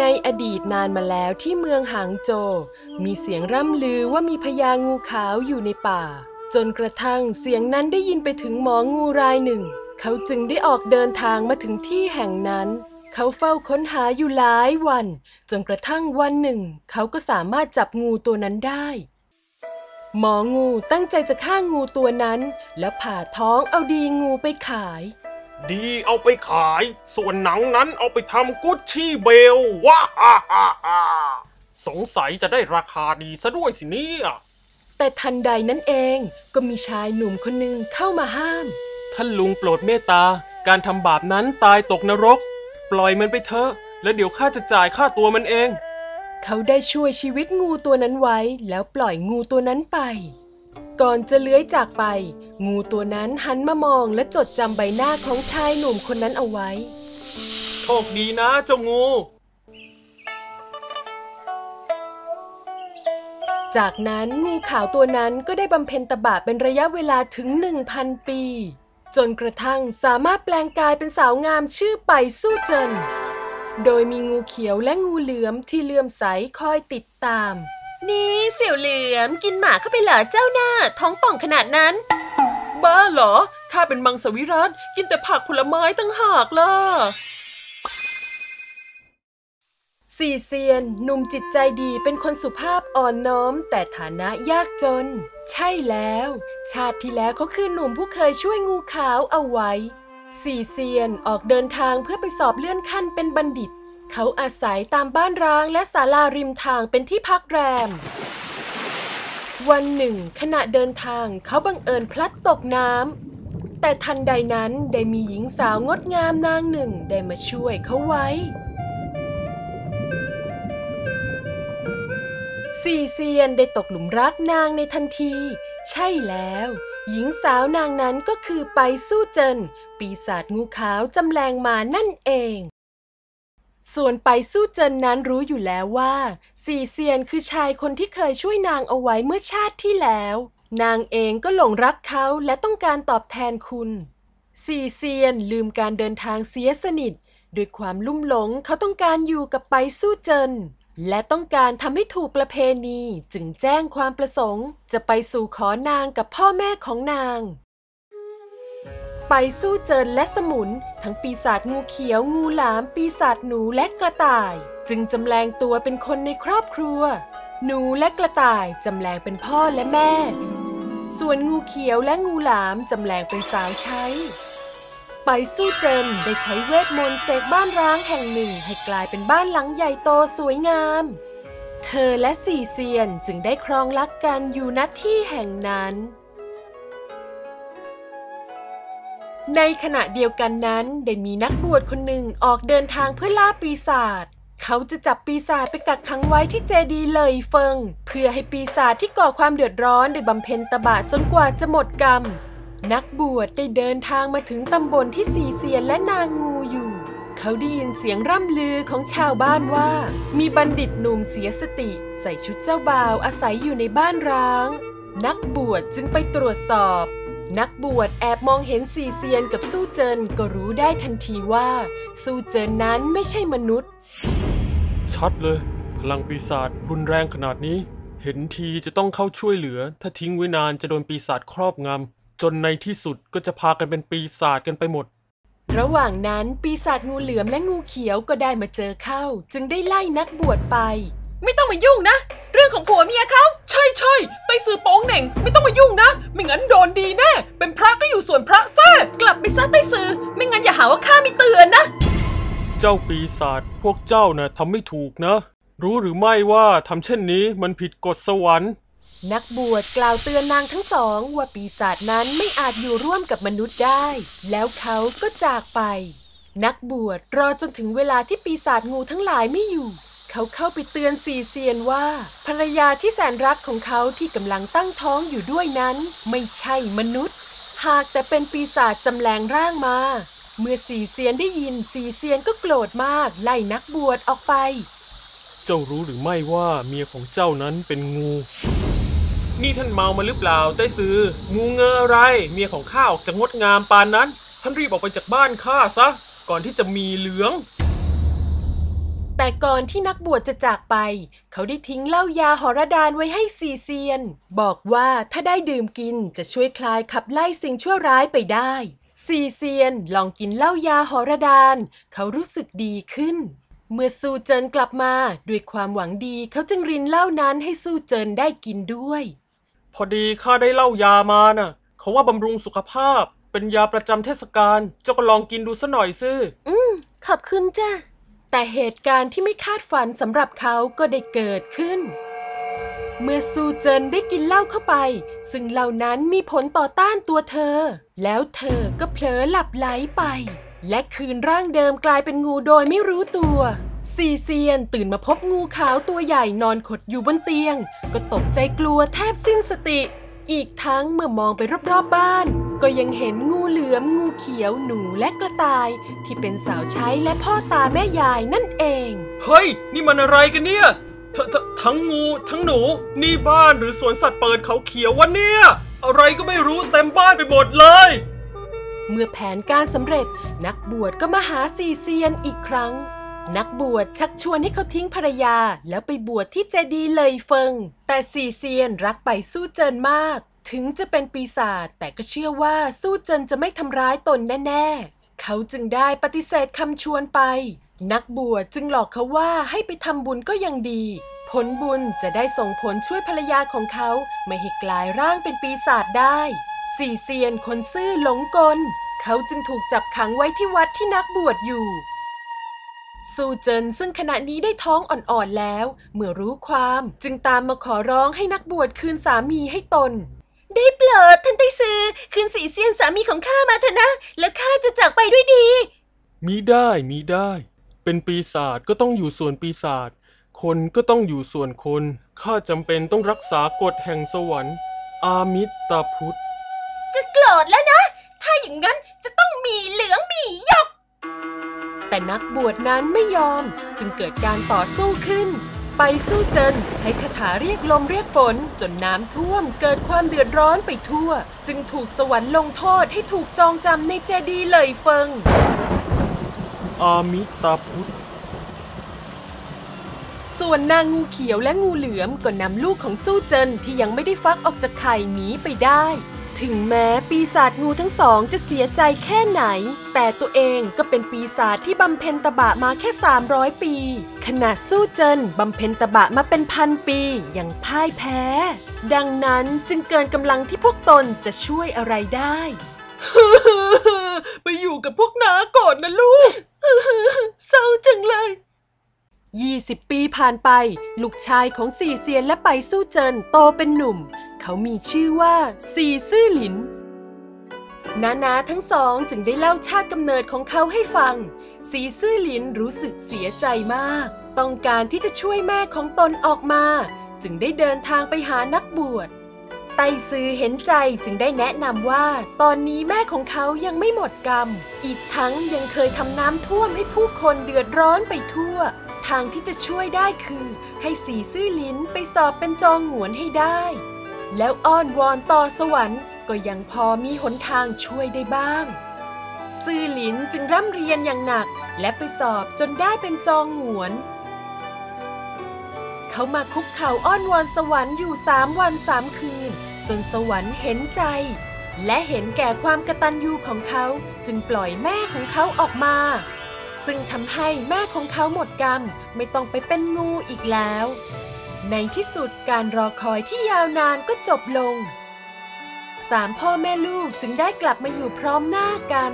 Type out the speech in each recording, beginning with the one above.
ในอดีตนานมาแล้วที่เมืองหางโจวมีเสียงร่ำลือว่ามีพญางูขาวอยู่ในป่าจนกระทั่งเสียงนั้นได้ยินไปถึงหมองูรายหนึ่งเขาจึงได้ออกเดินทางมาถึงที่แห่งนั้นเขาเฝ้าค้นหาอยู่หลายวันจนกระทั่งวันหนึ่งเขาก็สามารถจับงูตัวนั้นได้หมองูตั้งใจจะฆ่างูตัวนั้นแล้วผ่าท้องเอาดีงูไปขายดีเอาไปขายส่วนหนังนั้นเอาไปทำกุชชี่เบลว้าฮ่าฮ่าฮ่าสงสัยจะได้ราคาดีซะด้วยสิเนี่ยแต่ทันใดนั้นเองก็มีชายหนุ่มคนหนึ่งเข้ามาห้ามท่านลุงโปรดเมตตาการทำบาปนั้นตายตกนรกปล่อยมันไปเถอะแล้วเดี๋ยวข้าจะจ่ายค่าตัวมันเองเขาได้ช่วยชีวิตงูตัวนั้นไว้แล้วปล่อยงูตัวนั้นไปก่อนจะเลื้อยจากไปงูตัวนั้นหันมามองและจดจำใบหน้าของชายหนุ่มคนนั้นเอาไว้โชคดีนะเจ้างูจากนั้นงูขาวตัวนั้นก็ได้บำเพ็ญตบะเป็นระยะเวลาถึง 1,000 ปีจนกระทั่งสามารถแปลงกายเป็นสาวงามชื่อไปสู้เจินโดยมีงูเขียวและงูเหลือมที่เลื่อมใสคอยติดตามนี่เสี่ยวเหลือมกินหมาเข้าไปเหรอเจ้าหน้าท้องป่องขนาดนั้นบ้าเหรอข้าเป็นมังสวิรัติกินแต่ผักผลไม้ตั้งหากล่ะสี่เซียนหนุ่มจิตใจดีเป็นคนสุภาพอ่อนน้อมแต่ฐานะยากจนใช่แล้วชาติที่แล้วเขาคือหนุ่มผู้เคยช่วยงูขาวเอาไว้สี่เซียนออกเดินทางเพื่อไปสอบเลื่อนขั้นเป็นบัณฑิตเขาอาศัยตามบ้านร้างและศาลาริมทางเป็นที่พักแรมวันหนึ่งขณะเดินทางเขาบังเอิญพลัดตกน้ำแต่ทันใดนั้นได้มีหญิงสาวงดงามนางหนึ่งได้มาช่วยเขาไว้สี่เซียนได้ตกหลุมรักนางในทันทีใช่แล้วหญิงสาวนางนั้นก็คือไปสู้เจินปีศาจงูขาวจำแรงมานั่นเองส่วนไปสู้เจินนั้นรู้อยู่แล้วว่าสี่เซียนคือชายคนที่เคยช่วยนางเอาไว้เมื่อชาติที่แล้วนางเองก็หลงรักเขาและต้องการตอบแทนคุณสี่เซียนลืมการเดินทางเสียสนิทด้วยความลุ่มหลงเขาต้องการอยู่กับไปสู้เจินและต้องการทำให้ถูกประเพณีจึงแจ้งความประสงค์จะไปสู่ขอนางกับพ่อแม่ของนางไปสู้เจินและสมุนทั้งปีศาจงูเขียวงูหลามปีศาจหนูและกระต่ายจึงจำแรงตัวเป็นคนในครอบครัวหนูและกระต่ายจำแรงเป็นพ่อและแม่ส่วนงูเขียวและงูหลามจำแรงเป็นสาวใช้ไปสู้เจินได้ใช้เวทมนต์เสกบ้านร้างแห่งหนึ่งให้กลายเป็นบ้านหลังใหญ่โตสวยงามเธอและสี่เซียนจึงได้ครองรักกันอยู่ณที่แห่งนั้นในขณะเดียวกันนั้นได้มีนักบวชคนหนึ่งออกเดินทางเพื่อล่าปีศาจเขาจะจับปีศาจไปกักขังไว้ที่เจดีย์เลยเฟิงเพื่อให้ปีศาจที่ก่อความเดือดร้อนได้บำเพ็ญตบะจนกว่าจะหมดกรรมนักบวชได้เดินทางมาถึงตำบลที่สี่เซียนและนางงูอยู่เขาได้ยินเสียงร่ำลือของชาวบ้านว่ามีบัณฑิตหนุ่มเสียสติใส่ชุดเจ้าบ่าวอาศัยอยู่ในบ้านร้างนักบวชจึงไปตรวจสอบนักบวชแอบมองเห็นสี่เซียนกับสู้เจินก็รู้ได้ทันทีว่าสู้เจินนั้นไม่ใช่มนุษย์ชัดเลยพลังปีศาจรุนแรงขนาดนี้เห็นทีจะต้องเข้าช่วยเหลือถ้าทิ้งไว้นานจะโดนปีศาจครอบงำจนในที่สุดก็จะพากันเป็นปีศาจกันไปหมดระหว่างนั้นปีศาจงูเหลือมและงูเขียวก็ได้มาเจอเข้าจึงได้ไล่นักบวชไปไม่ต้องมายุ่งนะเรื่องของผัวเมียเขาใช่ไปสื่อโป้งเหน่งไม่ต้องมายุ่งนะไม่งั้นโดนดีแน่เป็นพระก็อยู่ส่วนพระซะกลับไปซะใต้สื่อไม่งั้นอย่าหาว่าข้าไม่เตือนนะเจ้าปีศาจพวกเจ้านะทำไม่ถูกนะรู้หรือไม่ว่าทำเช่นนี้มันผิดกฎสวรรค์นักบวชกล่าวเตือนนางทั้งสองว่าปีศาจนั้นไม่อาจอยู่ร่วมกับมนุษย์ได้แล้วเขาก็จากไปนักบวชรอจนถึงเวลาที่ปีศาจงูทั้งหลายไม่อยู่เขาเข้าไปเตือนสี่เซียนว่าภรรยาที่แสนรักของเขาที่กำลังตั้งท้องอยู่ด้วยนั้นไม่ใช่มนุษย์หากแต่เป็นปีศาจจำแรงร่างมาเมื่อสี่เซียนได้ยินสี่เซียนก็โกรธมากไล่นักบวชออกไปเจ้ารู้หรือไม่ว่าเมียของเจ้านั้นเป็นงูนี่ท่านเมามาหรือเปล่าใต้ซื่องูเงออะไรเมียของข้าออกจะงดงามปานนั้นท่านรีบออกไปจากบ้านข้าซะก่อนที่จะมีเหลืองแ แต่ก่อนที่นักบวชจะจากไปเขาได้ทิ้งเหล้ายาหรดานไว้ให้สี่เซียนบอกว่าถ้าได้ดื่มกินจะช่วยคลายขับไล่สิ่งชั่วร้ายไปได้สี่เซียนลองกินเหล้ายาหรดานเขารู้สึกดีขึ้นเมื่อซูเจินกลับมาด้วยความหวังดีเขาจึงรินเหล้านั้นให้ซูเจินได้กินด้วยพอดีข้าได้เหล้ายามาน่ะเขาว่าบำรุงสุขภาพเป็นยาประจำเทศกาลเจ้าก็ลองกินดูซะหน่อยสิขอบคุณจ้ะแต่เหตุการณ์ที่ไม่คาดฝันสำหรับเขาก็ได้เกิดขึ้นเมื่อซูเจินได้กินเหล้าเข้าไปซึ่งเหล้านั้นมีผลต่อต้านตัวเธอแล้วเธอก็เผลอหลับไหลไปและคืนร่างเดิมกลายเป็นงูโดยไม่รู้ตัวสี่เซียนตื่นมาพบงูขาวตัวใหญ่นอนขดอยู่บนเตียงก็ตกใจกลัวแทบสิ้นสติอีกทั้งเมื่อมองไปรอบๆบ้านก็ยังเห็นงูเหลือมงูเขียวหนูและกระต่ายที่เป็นสาวใช้และพ่อตาแม่ยายนั่นเองเฮ้ยนี่มันอะไรกันเนี่ยทั้งงูทั้งหนูนี่บ้านหรือสวนสัตว์เปิดเขาเขียววะเนี่ยอะไรก็ไม่รู้เต็มบ้านไปหมดเลยเมื่อแผนการสำเร็จนักบวชก็มาหาสี่เซียนอีกครั้งนักบวชชักชวนให้เขาทิ้งภรรยาแล้วไปบวชที่เจดีย์เลยเฟิงแต่สี่เซียนรักไปสู้เจินมากถึงจะเป็นปีศาจแต่ก็เชื่อว่าสู้เจินจะไม่ทำร้ายตนแน่ๆเขาจึงได้ปฏิเสธคำชวนไปนักบวชจึงหลอกเขาว่าให้ไปทำบุญก็ยังดีผลบุญจะได้ส่งผลช่วยภรรยาของเขาไม่ให้กลายร่างเป็นปีศาจได้สี่เซียนคนซื่อหลงกลเขาจึงถูกจับขังไว้ที่วัดที่นักบวชอยู่ซูเจินซึ่งขณะนี้ได้ท้องอ่อนๆแล้วเมื่อรู้ความจึงตามมาขอร้องให้นักบวชคืนสามีให้ตนได้โปรดท่านไต้ซือคืนสี่เซียนสามีของข้ามาเถอะนะแล้วข้าจะจากไปด้วยดีมิได้เป็นปีศาจก็ต้องอยู่ส่วนปีศาจคนก็ต้องอยู่ส่วนคนข้าจำเป็นต้องรักษากฎแห่งสวรรค์อามิตาพุทธจะโกรธแล้วนะถ้าอย่างนั้นจะต้องมีเหลืองมีหยกแต่นักบวชนั้นไม่ยอมจึงเกิดการต่อสู้ขึ้นไปสู้เจินใช้คาถาเรียกลมเรียกฝนจนน้ำท่วมเกิดความเดือดร้อนไปทั่วจึงถูกสวรรค์ลงโทษให้ถูกจองจำในเจดีย์เลยเฟิงอามิตาพุทธส่วนนางงูเขียวและงูเหลือมก็นำลูกของสู้เจินที่ยังไม่ได้ฟักออกจากไข่หนีไปได้ถึงแม้ปีศาจงูทั้งสองจะเสียใจแค่ไหนแต่ตัวเองก็เป็นปีศาจที่บำเพ็ญตบะมาแค่300ปีขณะสู้เจินบำเพ็ญตบะมาเป็นพันปียังพ่ายแพ้ดังนั้นจึงเกินกำลังที่พวกตนจะช่วยอะไรได้ ไปอยู่กับพวกน้าก่อนนะลูก เศร้าจังเลย20ปีผ่านไปลูกชายของสี่เซียนและไปสู้เจินโตเป็นหนุ่มเขามีชื่อว่าซีซื่อหลินน้าทั้งสองจึงได้เล่าชาติกำเนิดของเขาให้ฟังซีซื่อหลินรู้สึกเสียใจมากต้องการที่จะช่วยแม่ของตนออกมาจึงได้เดินทางไปหานักบวชไต้ซือเห็นใจจึงได้แนะนำว่าตอนนี้แม่ของเขายังไม่หมดกรรมอีกทั้งยังเคยทำน้ำท่วมให้ผู้คนเดือดร้อนไปทั่วทางที่จะช่วยได้คือให้ซีซื่อหลินไปสอบเป็นจองหงวนให้ได้แล้วอ้อนวอนต่อสวรรค์ก็ยังพอมีหนทางช่วยได้บ้างซื่อหลินจึงร่ำเรียนอย่างหนักและไปสอบจนได้เป็นจองหงวนเขามาคุกเข่าอ้อนวอนสวรรค์อยู่3 วัน 3 คืนจนสวรรค์เห็นใจและเห็นแก่ความกตัญญูของเขาจึงปล่อยแม่ของเขาออกมาซึ่งทำให้แม่ของเขาหมดกรรมไม่ต้องไปเป็นงูอีกแล้วในที่สุดการรอคอยที่ยาวนานก็จบลง3 พ่อแม่ลูกจึงได้กลับมาอยู่พร้อมหน้ากัน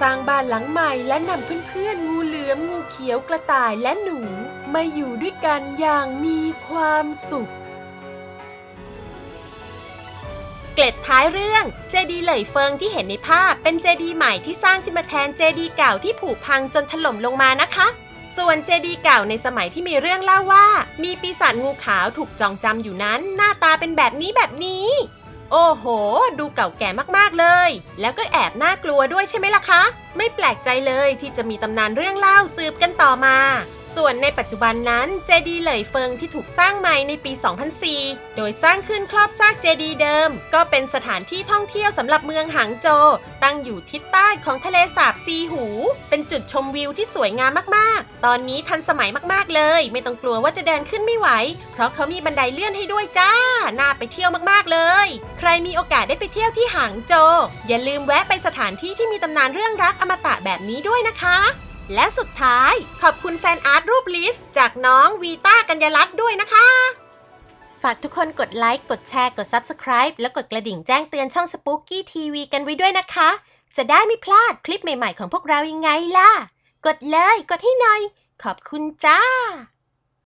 สร้างบ้านหลังใหม่และนำเพื่อนๆงูเหลือมงูเขียวกระต่ายและหนูมาอยู่ด้วยกันอย่างมีความสุขเกล็ดท้ายเรื่องเจดีย์เหล่ยเฟิงที่เห็นในภาพเป็นเจดีย์ใหม่ที่สร้างขึ้นมาแทนเจดีย์เก่าที่ผุพังจนถล่มลงมานะคะส่วนเจดีย์เก่าในสมัยที่มีเรื่องเล่าว่ามีปีศาจงูขาวถูกจองจำอยู่นั้นหน้าตาเป็นแบบนี้โอ้โหดูเก่าแก่มากๆเลยแล้วก็แอบน่ากลัวด้วยใช่ไหมล่ะคะไม่แปลกใจเลยที่จะมีตำนานเรื่องเล่าสืบกันต่อมา ส่วนในปัจจุบันนั้นเจดีย์เหล่ยเฟิงที่ถูกสร้างใหม่ในปี 2004 โดยสร้างขึ้นครอบซากเจดีย์เดิมก็เป็นสถานที่ท่องเที่ยวสำหรับเมืองหางโจวตั้งอยู่ทิศใต้ของทะเลสาบซีหูเป็นจุดชมวิวที่สวยงามมากๆตอนนี้ทันสมัยมากๆเลยไม่ต้องกลัวว่าจะเดินขึ้นไม่ไหวเพราะเขามีบันไดเลื่อนให้ด้วยจ้าน่าไปเที่ยวมากๆเลยใครมีโอกาสได้ไปเที่ยวที่หางโจวอย่าลืมแวะไปสถานที่ที่มีตำนานเรื่องรักอมตะแบบนี้ด้วยนะคะและสุดท้ายขอบคุณแฟนอาร์ตรูปลิสต์จากน้องวีต้ากัญญรัตน์ด้วยนะคะฝากทุกคนกดไลค์กดแชร์กด Subscribe และกดกระดิ่งแจ้งเตือนช่อง Spooky TV กันไว้ด้วยนะคะจะได้ไม่พลาดคลิปใหม่ๆของพวกเรายังไงล่ะกดเลยกดให้หน่อยขอบคุณจ้า